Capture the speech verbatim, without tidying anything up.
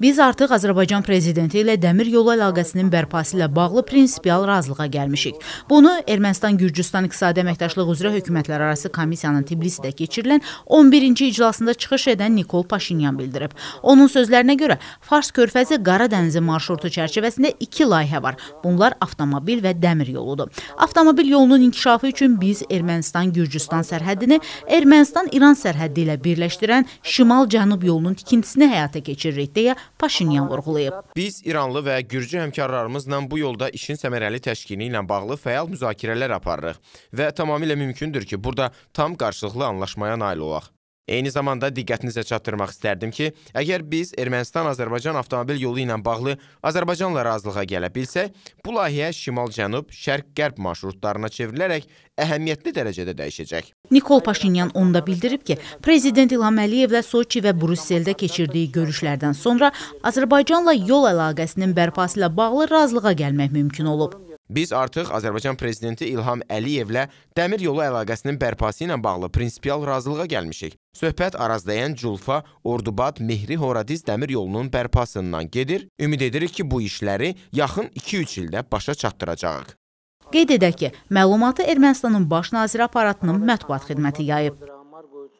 Biz artıq Azərbaycan prezidenti ilə dəmir yolu əlaqəsinin bərpası ilə bağlı prinsipial razılığa gəlmişik. Bunu Ermənistan-Gürcüstan İqtisadi Əməkdaşlıq üzrə Hökumətlər Arası Komissiyanın Tbilisidə keçirilən on birinci iclasında çıxış edən Nikol Paşinyan bildirib. Onun sözlərinə görə, Fars körfəzi Qara dənizi marşrutu çərçivəsində iki layihə var. Bunlar avtomobil və dəmir yoludur. Avtomobil yolunun inkişafı üçün biz Ermənistan-Gürcüstan sərhədini Ermənistan-İran sərhədi ilə birləşdirən Şimal-Cənub yolunun tikintisini həyata keçiririk, deyə Paşinyan vurğulayıb. Biz İranlı və Gürcü həmkarlarımızla bu yolda işin səmərəli təşkili ilə bağlı fəal müzakirələr aparırıq və tamamilə mümkündür ki, burada tam qarşılıqlı anlaşmaya nail olaq. Eyni zamanda diqqətinizə çatdırmaq istərdim ki, əgər biz Ermənistan-Azərbaycan avtomobil yolu ilə bağlı Azərbaycanla razılığa gələ bilsək, bu layihə Şimal-Cənub, Şərq-Qərb marşrutlarına çevrilərək əhəmiyyətli dərəcədə dəyişəcək. Nikol Paşinyan onda bildirib ki, Prezident İlham Əliyevlə Soçi və Brüsseldə keçirdiyi görüşlərdən sonra Azərbaycanla yol əlaqəsinin bərpası ilə bağlı razılığa gəlmək mümkün olub. Biz artıq Azərbaycan Prezidenti İlham Əliyevlə dəmir yolu əlaqəsinin bərpası ilə bağlı prinsipial razılığa gəlmişik. Söhbət Arazdayan, Julfa, Ordubad, Mehri, Horadiz dəmir yolunun bərpasından gedir. Ümid edirik ki, bu işləri yaxın iki üç ildə başa çatdıracağıq. Qeyd edək ki, məlumatı Ermənistanın Baş naziri aparatının mətbuat xidməti yayıb.